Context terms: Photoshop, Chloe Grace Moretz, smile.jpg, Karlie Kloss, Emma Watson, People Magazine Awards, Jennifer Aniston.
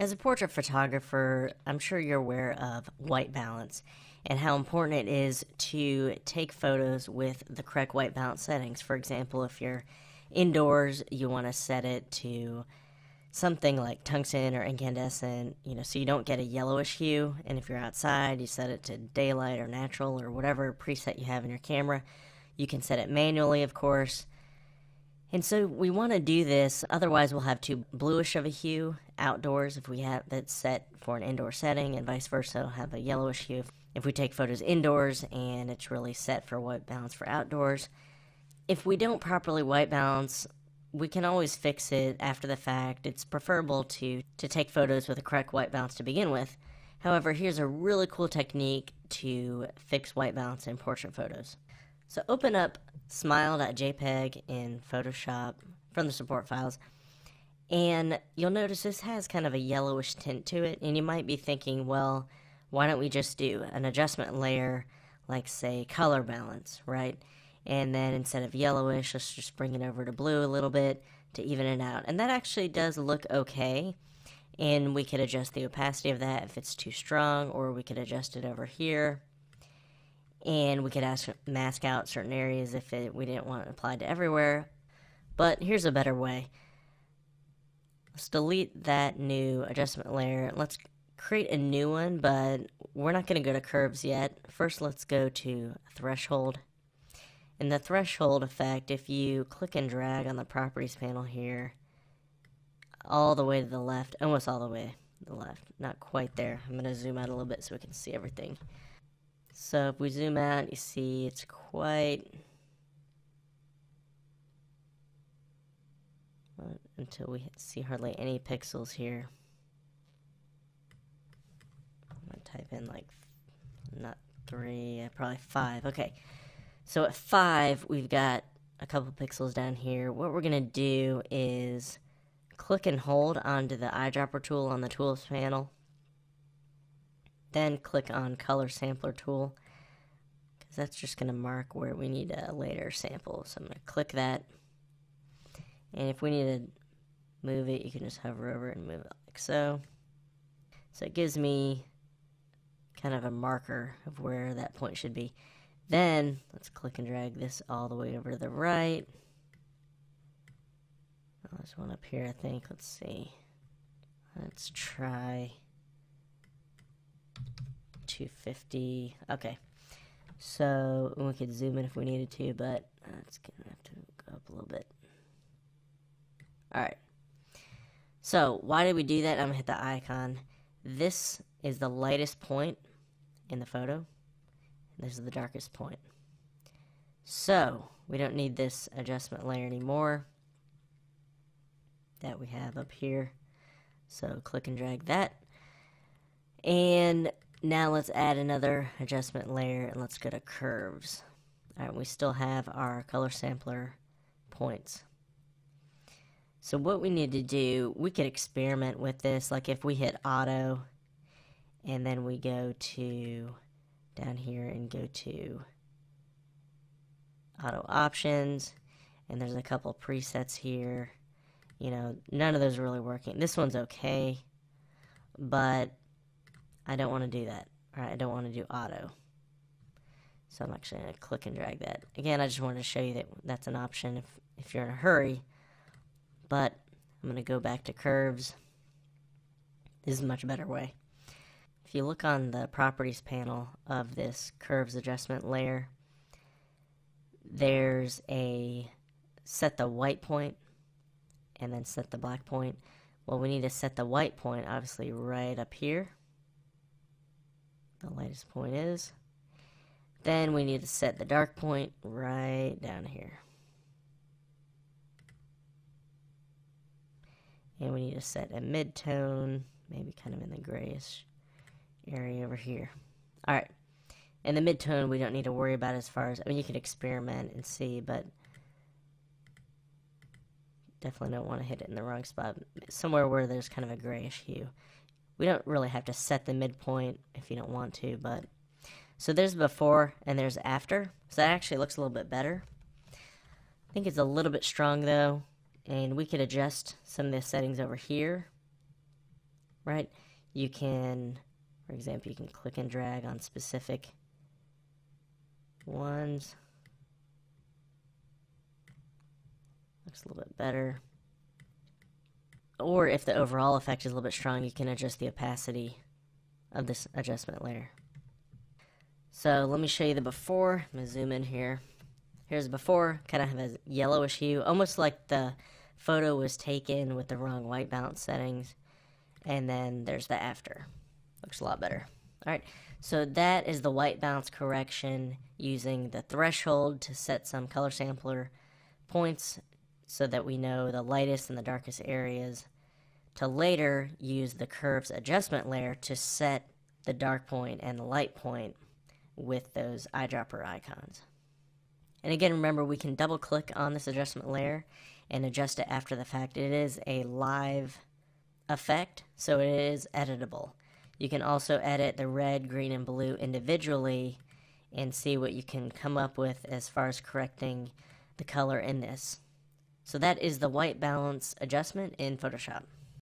As a portrait photographer, I'm sure you're aware of white balance and how important it is to take photos with the correct white balance settings. For example, if you're indoors, you want to set it to something like tungsten or incandescent, so you don't get a yellowish hue. And if you're outside, you set it to daylight or natural or whatever preset you have in your camera. You can set it manually, of course. And so we want to do this, otherwise we'll have too bluish of a hue outdoors if we have that set for an indoor setting, and vice versa, it'll have a yellowish hue if we take photos indoors and it's really set for white balance for outdoors. If we don't properly white balance, we can always fix it after the fact. It's preferable to take photos with the correct white balance to begin with. However, here's a really cool technique to fix white balance in portrait photos. So open up smile.jpg in Photoshop from the support files, and you'll notice this has kind of a yellowish tint to it, and you might be thinking, well, why don't we just do an adjustment layer like, say, color balance, right? And then instead of yellowish, let's just bring it over to blue a little bit to even it out. And that actually does look okay, and we could adjust the opacity of that if it's too strong, or we could adjust it over here. And we could mask out certain areas if we didn't want it applied to everywhere. But here's a better way. Let's delete that new adjustment layer. Let's create a new one, but we're not going to go to curves yet. First, let's go to threshold. In the threshold effect, if you click and drag on the properties panel here, all the way to the left, almost all the way to the left, not quite there. I'm going to zoom out a little bit so we can see everything. So if we zoom out, you see it's quite, until we see hardly any pixels here. I'm going to type in like, not 3, probably 5. Okay, so at 5, we've got a couple pixels down here. What we're going to do is click and hold onto the eyedropper tool on the tools panel. Then click on color sampler tool, because that's just going to mark where we need a later sample. So I'm going to click that, and if we need to move it, you can just hover over it and move it like so. So it gives me kind of a marker of where that point should be. Then let's click and drag this all the way over to the right. Oh, there's one up here, I think. Let's see. Let's try 250. Okay, so we could zoom in if we needed to, but it's gonna have to go up a little bit. All right, so why did we do that? I'm gonna hit the icon. This is the lightest point in the photo, and this is the darkest point, so we don't need this adjustment layer anymore that we have up here. So click and drag that, and now let's add another adjustment layer, and let's go to curves. All right, we still have our color sampler points. So what we need to do, we could experiment with this, like if we hit auto, and then we go to down here and go to auto options, and there's a couple presets here. None of those are really working. This one's okay, but I don't want to do that. All right, I don't want to do auto. So I'm actually going to click and drag that. Again, I just wanted to show you that that's an option if you're in a hurry. But I'm going to go back to curves. This is a much better way. If you look on the properties panel of this curves adjustment layer, there's a set the white point and then set the black point. Well, we need to set the white point, obviously, right up here. The lightest point is. Then we need to set the dark point right down here. And we need to set a mid-tone, maybe kind of in the grayish area over here. Alright, and the mid-tone we don't need to worry about as far as, you can experiment and see, but definitely don't want to hit it in the wrong spot, somewhere where there's kind of a grayish hue. We don't really have to set the midpoint if you don't want to, but so there's before and there's after. So that actually looks a little bit better. I think it's a little bit strong though, and we could adjust some of the settings over here. right? You can, for example, you can click and drag on specific ones. Looks a little bit better. Or if the overall effect is a little bit strong, you can adjust the opacity of this adjustment layer. So let me show you the before. I'm going to zoom in here. Here's before, kind of have a yellowish hue, almost like the photo was taken with the wrong white balance settings. And then there's the after. Looks a lot better. All right, so that is the white balance correction using the threshold to set some color sampler points so that we know the lightest and the darkest areas, to later use the curves adjustment layer to set the dark point and the light point with those eyedropper icons. And again, remember, we can double click on this adjustment layer and adjust it after the fact. It is a live effect, so it is editable. You can also edit the red, green, and blue individually and see what you can come up with as far as correcting the color in this. So that is the white balance adjustment in Photoshop.